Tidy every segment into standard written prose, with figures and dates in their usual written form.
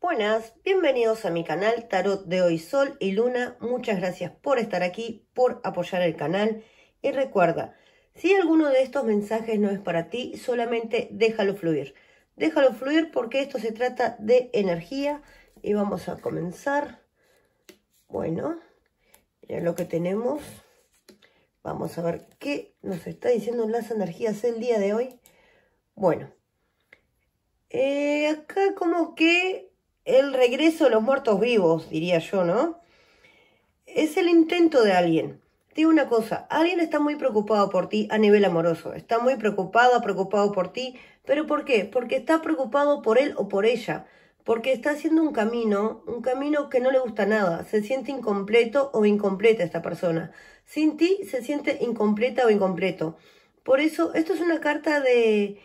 Buenas, bienvenidos a mi canal Tarot de Hoy Sol y Luna. Muchas gracias por estar aquí, por apoyar el canal. Y recuerda, si alguno de estos mensajes no es para ti, solamente déjalo fluir. Déjalo fluir porque esto se trata de energía. Y vamos a comenzar. Bueno, miren lo que tenemos. Vamos a ver qué nos está diciendo las energías el día de hoy. Bueno, acá como que el regreso de los muertos vivos, diría yo, ¿no? Es el intento de alguien. Te digo una cosa, alguien está muy preocupado por ti a nivel amoroso. Está muy preocupada, preocupado por ti. ¿Pero por qué? Porque está preocupado por él o por ella. Porque está haciendo un camino que no le gusta nada. Se siente incompleto o incompleta esta persona. Sin ti se siente incompleta o incompleto. Por eso, esto es una carta de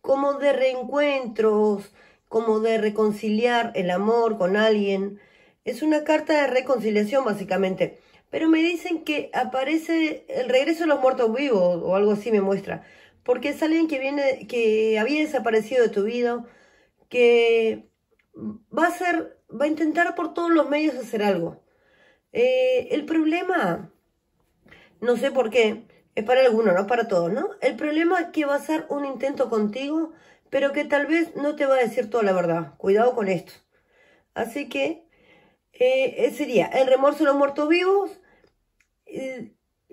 como de reencuentros, como de reconciliar el amor con alguien. Es una carta de reconciliación, básicamente. Pero me dicen que aparece el regreso de los muertos vivos, o algo así me muestra. Porque es alguien que viene, que había desaparecido de tu vida, que va a intentar por todos los medios hacer algo. El problema, no sé por qué, es para algunos, no para todos, ¿no? El problema es que va a ser un intento contigo, pero que tal vez no te va a decir toda la verdad. Cuidado con esto. Así que sería el remorso de los muertos vivos,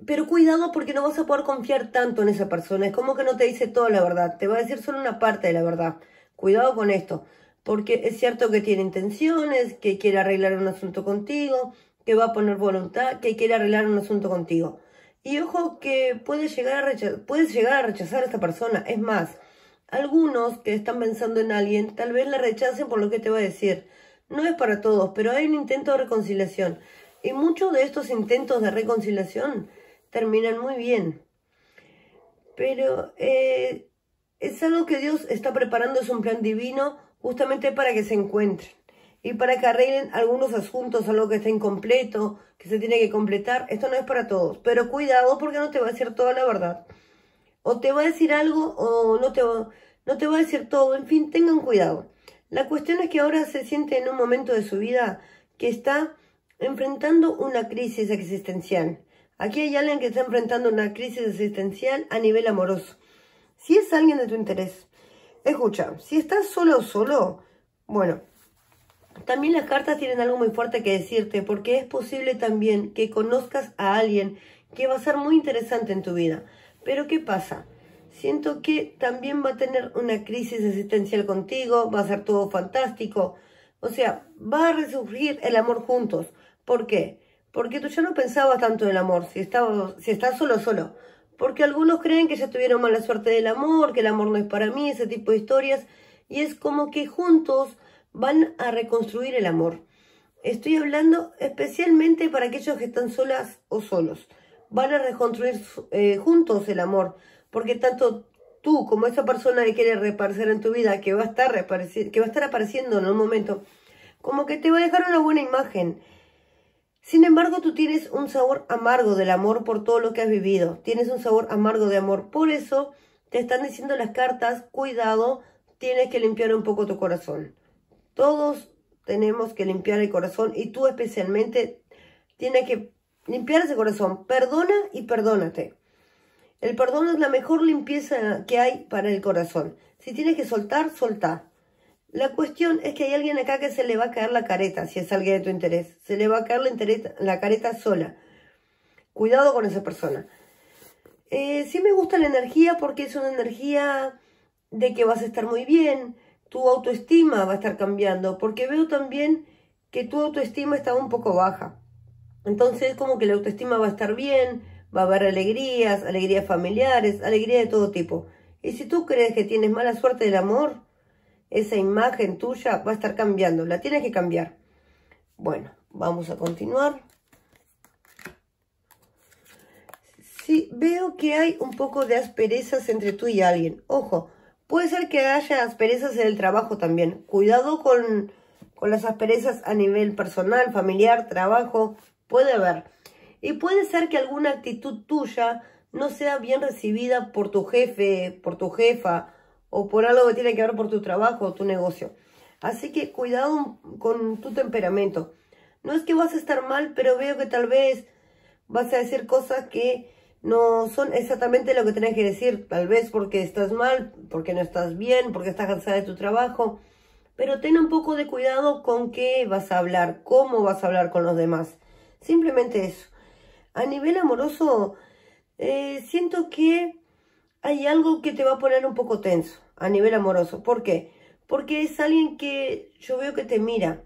pero cuidado porque no vas a poder confiar tanto en esa persona. Es como que no te dice toda la verdad, te va a decir solo una parte de la verdad. Cuidado con esto. Porque es cierto que tiene intenciones, que quiere arreglar un asunto contigo, que va a poner voluntad, que quiere arreglar un asunto contigo. Y ojo que puedes llegar a rechazar a esta persona. Es más, algunos que están pensando en alguien, tal vez la rechacen por lo que te va a decir. No es para todos, pero hay un intento de reconciliación. Y muchos de estos intentos de reconciliación terminan muy bien. Pero es algo que Dios está preparando, es un plan divino, justamente para que se encuentren y para que arreglen algunos asuntos, algo que está incompleto, que se tiene que completar. Esto no es para todos, pero cuidado porque no te va a decir toda la verdad. O te va a decir algo o no te va a decir todo. En fin, tengan cuidado. La cuestión es que ahora se siente en un momento de su vida que está enfrentando una crisis existencial. Aquí hay alguien que está enfrentando una crisis existencial a nivel amoroso. Si es alguien de tu interés. Escucha, si estás solo o solo, bueno, también las cartas tienen algo muy fuerte que decirte, porque es posible también que conozcas a alguien que va a ser muy interesante en tu vida. Pero ¿qué pasa? Siento que también va a tener una crisis existencial contigo, va a ser todo fantástico. O sea, va a resurgir el amor juntos. ¿Por qué? Porque tú ya no pensabas tanto en el amor, si estás solo o solo. Porque algunos creen que ya tuvieron mala suerte del amor, que el amor no es para mí, ese tipo de historias. Y es como que juntos van a reconstruir el amor. Estoy hablando especialmente para aquellos que están solas o solos. Van a reconstruir juntos el amor. Porque tanto tú como esa persona que quiere reaparecer en tu vida, que va a estar apareciendo en un momento, como que te va a dejar una buena imagen. Sin embargo, tú tienes un sabor amargo del amor por todo lo que has vivido. Tienes un sabor amargo de amor. Por eso te están diciendo las cartas, cuidado, tienes que limpiar un poco tu corazón. Todos tenemos que limpiar el corazón y tú especialmente tienes que limpiar ese corazón. Perdona y perdónate. El perdón es la mejor limpieza que hay para el corazón. Si tienes que soltar, soltá. La cuestión es que hay alguien acá que se le va a caer la careta, si es alguien de tu interés. Se le va a caer la careta sola. Cuidado con esa persona. Sí me gusta la energía porque es una energía de que vas a estar muy bien. Tu autoestima va a estar cambiando. Porque veo también que tu autoestima está un poco baja. Entonces como que la autoestima va a estar bien. Va a haber alegrías, alegrías familiares, alegría de todo tipo. Y si tú crees que tienes mala suerte del amor, esa imagen tuya va a estar cambiando. La tienes que cambiar. Bueno, vamos a continuar. Sí, veo que hay un poco de asperezas entre tú y alguien. Ojo, puede ser que haya asperezas en el trabajo también. Cuidado con las asperezas a nivel personal, familiar, trabajo. Puede haber. Y puede ser que alguna actitud tuya no sea bien recibida por tu jefe, por tu jefa, o por algo que tiene que ver por tu trabajo o tu negocio. Así que cuidado con tu temperamento. No es que vas a estar mal, pero veo que tal vez vas a decir cosas que no son exactamente lo que tenés que decir. Tal vez porque estás mal, porque no estás bien, porque estás cansada de tu trabajo. Pero ten un poco de cuidado con qué vas a hablar, cómo vas a hablar con los demás. Simplemente eso. A nivel amoroso, siento que hay algo que te va a poner un poco tenso a nivel amoroso. ¿Por qué? Porque es alguien que yo veo que te mira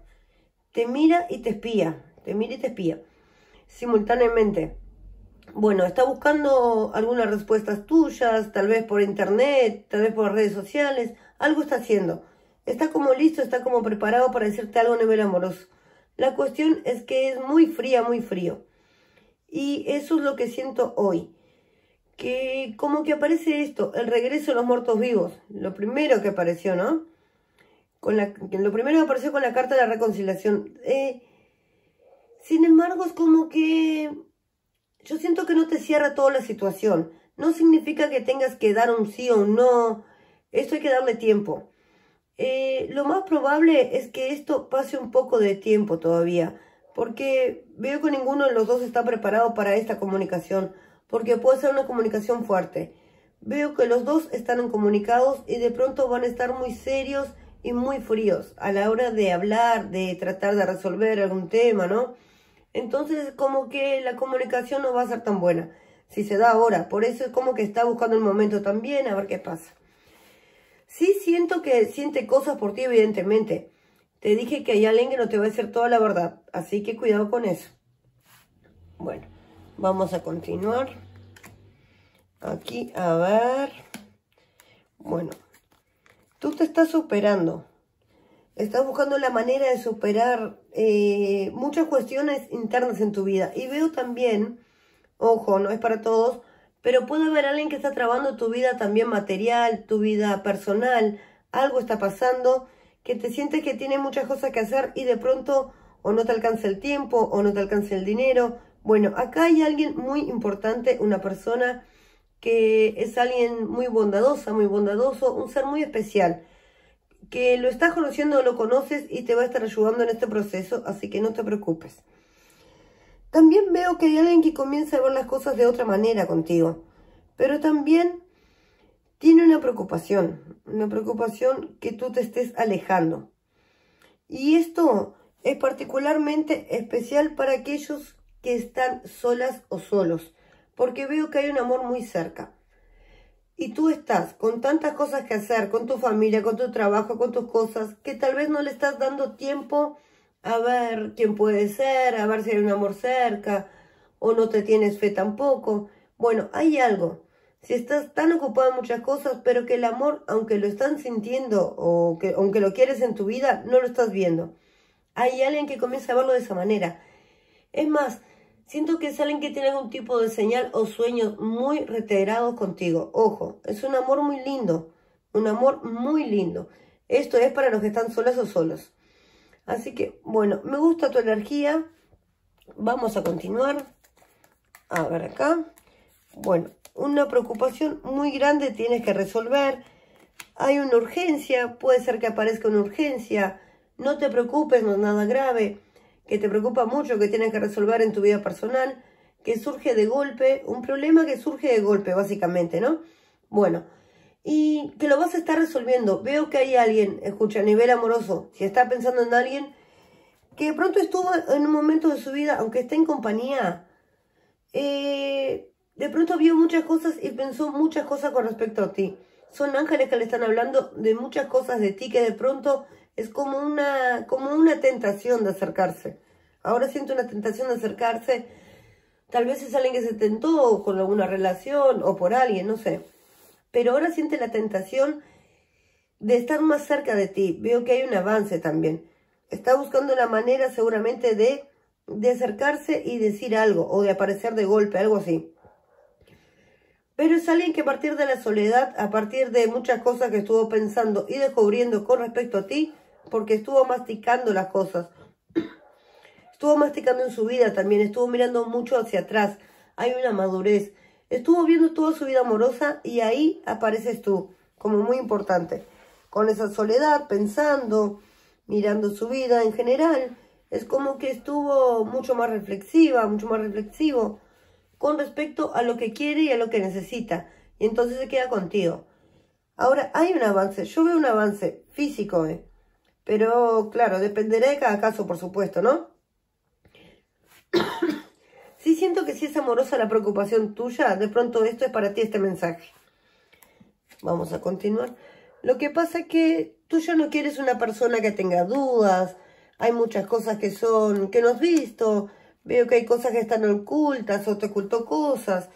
y te espía, te mira y te espía simultáneamente. Bueno, está buscando algunas respuestas tuyas, tal vez por internet, tal vez por redes sociales, algo está haciendo. Está como listo, está como preparado para decirte algo a nivel amoroso. La cuestión es que es muy fría, muy frío. Y eso es lo que siento hoy. Que como que aparece esto, el regreso de los muertos vivos. Lo primero que apareció, ¿no? Lo primero que apareció con la carta de la reconciliación. Sin embargo, es como que yo siento que no te cierra toda la situación. No significa que tengas que dar un sí o un no. Esto hay que darle tiempo. Lo más probable es que esto pase un poco de tiempo todavía. Porque veo que ninguno de los dos está preparado para esta comunicación. Porque puede ser una comunicación fuerte. Veo que los dos están comunicados y de pronto van a estar muy serios y muy fríos a la hora de hablar, de tratar de resolver algún tema, ¿no? Entonces como que la comunicación no va a ser tan buena, si se da ahora. Por eso es como que está buscando el momento también, a ver qué pasa. Sí siento que siente cosas por ti, evidentemente. Te dije que hay alguien que no te va a decir toda la verdad, así que cuidado con eso. Bueno, vamos a continuar. Aquí, a ver. Bueno, tú te estás superando. Estás buscando la manera de superar muchas cuestiones internas en tu vida. Y veo también, ojo, no es para todos, pero puede haber alguien que está trabando tu vida también material, tu vida personal. Algo está pasando, que te sientes que tiene muchas cosas que hacer y de pronto o no te alcanza el tiempo o no te alcanza el dinero. Bueno, acá hay alguien muy importante, una persona que es alguien muy bondadosa, muy bondadoso, un ser muy especial, que lo estás conociendo, lo conoces y te va a estar ayudando en este proceso, así que no te preocupes. También veo que hay alguien que comienza a ver las cosas de otra manera contigo, pero también tiene una preocupación que tú te estés alejando. Y esto es particularmente especial para aquellos que están solas o solos, porque veo que hay un amor muy cerca. Y tú estás con tantas cosas que hacer, con tu familia, con tu trabajo, con tus cosas, que tal vez no le estás dando tiempo a ver quién puede ser, a ver si hay un amor cerca, o no te tienes fe tampoco. Bueno, hay algo. Si estás tan ocupado en muchas cosas, pero que el amor, aunque lo están sintiendo, o que aunque lo quieres en tu vida, no lo estás viendo. Hay alguien que comienza a verlo de esa manera. Es más, siento que es alguien que tiene algún tipo de señal o sueños muy reiterados contigo. Ojo, es un amor muy lindo. Un amor muy lindo. Esto es para los que están solas o solos. Así que, bueno, me gusta tu energía. Vamos a continuar. A ver acá. Bueno, una preocupación muy grande tienes que resolver. Hay una urgencia, puede ser que aparezca una urgencia. No te preocupes, no es nada grave. Que te preocupa mucho, que tienes que resolver en tu vida personal, que surge de golpe, un problema que surge de golpe, básicamente, ¿no? Bueno, y que lo vas a estar resolviendo. Veo que hay alguien, escucha, a nivel amoroso, si está pensando en alguien, que de pronto estuvo en un momento de su vida, aunque esté en compañía, de pronto vio muchas cosas y pensó muchas cosas con respecto a ti. Son ángeles que le están hablando de muchas cosas de ti que de pronto es como una tentación de acercarse. Ahora siento una tentación de acercarse. Tal vez es alguien que se tentó con alguna relación o por alguien, no sé. Pero ahora siente la tentación de estar más cerca de ti. Veo que hay un avance también. Está buscando la manera seguramente de acercarse y decir algo. O de aparecer de golpe, algo así. Pero es alguien que a partir de la soledad, a partir de muchas cosas que estuvo pensando y descubriendo con respecto a ti, porque estuvo masticando las cosas, estuvo masticando en su vida también, estuvo mirando mucho hacia atrás, hay una madurez, estuvo viendo toda su vida amorosa y ahí apareces tú, como muy importante, con esa soledad, pensando, mirando su vida en general, es como que estuvo mucho más reflexiva, mucho más reflexivo con respecto a lo que quiere y a lo que necesita, y entonces se queda contigo. Ahora, hay un avance, yo veo un avance físico, pero claro, dependerá de cada caso, por supuesto, ¿no? Sí siento que si es amorosa la preocupación tuya, de pronto esto es para ti este mensaje. Vamos a continuar. Lo que pasa es que tú ya no quieres una persona que tenga dudas. Hay muchas cosas que no has visto. Veo que hay cosas que están ocultas o te ocultó cosas.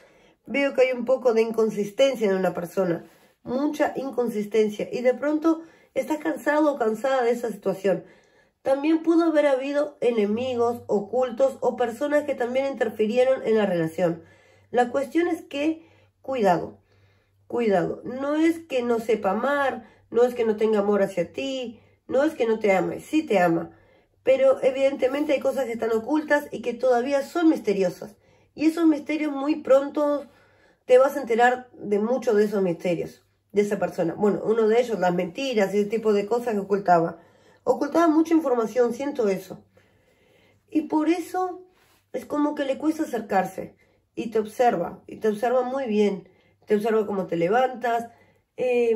Veo que hay un poco de inconsistencia en una persona. Mucha inconsistencia. Y de pronto estás cansado o cansada de esa situación. También pudo haber habido enemigos ocultos o personas que también interfirieron en la relación. La cuestión es que, cuidado, cuidado. No es que no sepa amar, no es que no tenga amor hacia ti, no es que no te ame, sí te ama. Pero evidentemente hay cosas que están ocultas y que todavía son misteriosas. Y esos misterios muy pronto te vas a enterar de muchos de esos misterios, de esa persona. Bueno, uno de ellos, las mentiras y ese tipo de cosas que ocultaba. Ocultaba mucha información, siento eso. Y por eso es como que le cuesta acercarse. Y te observa muy bien. Te observa cómo te levantas.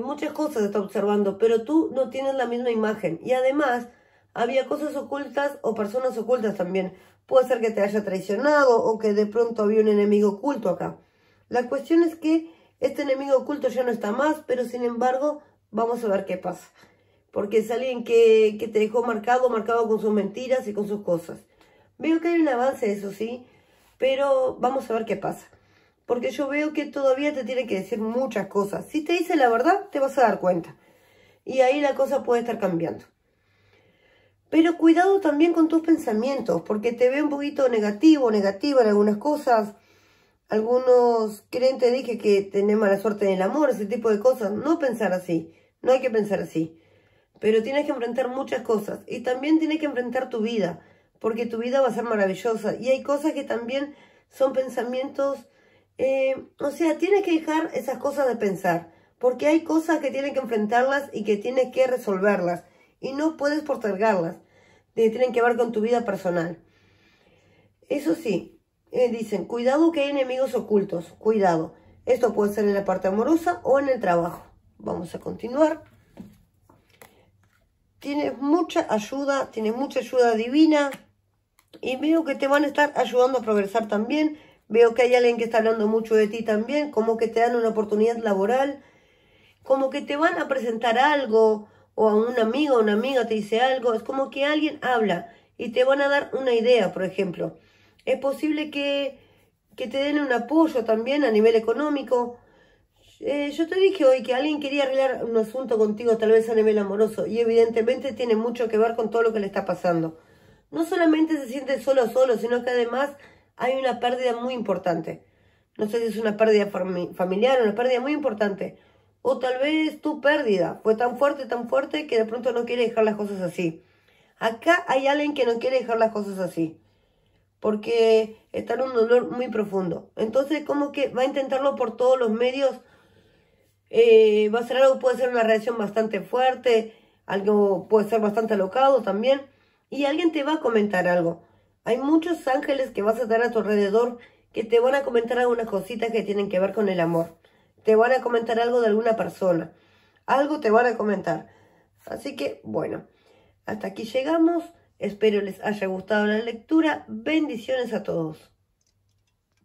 Muchas cosas está observando, pero tú no tienes la misma imagen. Y además, había cosas ocultas o personas ocultas también. Puede ser que te haya traicionado o que de pronto había un enemigo oculto acá. La cuestión es que este enemigo oculto ya no está más, pero sin embargo, vamos a ver qué pasa. Porque es alguien que te dejó marcado con sus mentiras y con sus cosas. Veo que hay un avance, eso sí, pero vamos a ver qué pasa. Porque yo veo que todavía te tiene que decir muchas cosas. Si te dice la verdad, te vas a dar cuenta. Y ahí la cosa puede estar cambiando. Pero cuidado también con tus pensamientos, porque te veo un poquito negativo, negativa en algunas cosas. Algunos creen, te dije, que tenés mala suerte en el amor, ese tipo de cosas. No pensar así, no hay que pensar así. Pero tienes que enfrentar muchas cosas. Y también tienes que enfrentar tu vida. Porque tu vida va a ser maravillosa. Y hay cosas que también son pensamientos. O sea, tienes que dejar esas cosas de pensar. Porque hay cosas que tienes que enfrentarlas y que tienes que resolverlas. Y no puedes postergarlas. Tienen que ver con tu vida personal. Eso sí. Dicen, cuidado que hay enemigos ocultos. Cuidado. Esto puede ser en la parte amorosa o en el trabajo. Vamos a continuar. Tienes mucha ayuda divina y veo que te van a estar ayudando a progresar también. Veo que hay alguien que está hablando mucho de ti también, como que te dan una oportunidad laboral, como que te van a presentar algo o a un amigo o una amiga te dice algo. Es como que alguien habla y te van a dar una idea, por ejemplo. Es posible que te den un apoyo también a nivel económico. Yo te dije hoy que alguien quería arreglar un asunto contigo, tal vez a nivel amoroso, y evidentemente tiene mucho que ver con todo lo que le está pasando. No solamente se siente solo o solo, sino que además hay una pérdida muy importante. No sé si es una pérdida familiar, una pérdida muy importante. O tal vez tu pérdida fue tan fuerte, que de pronto no quiere dejar las cosas así. Acá hay alguien que no quiere dejar las cosas así, porque está en un dolor muy profundo. Entonces como que va a intentarlo por todos los medios. Va a ser algo, puede ser una reacción bastante fuerte, algo puede ser bastante alocado también, y alguien te va a comentar algo. Hay muchos ángeles que vas a estar a tu alrededor que te van a comentar algunas cositas que tienen que ver con el amor. Te van a comentar algo de alguna persona, algo te van a comentar. Así que bueno, hasta aquí llegamos. Espero les haya gustado la lectura. Bendiciones a todos.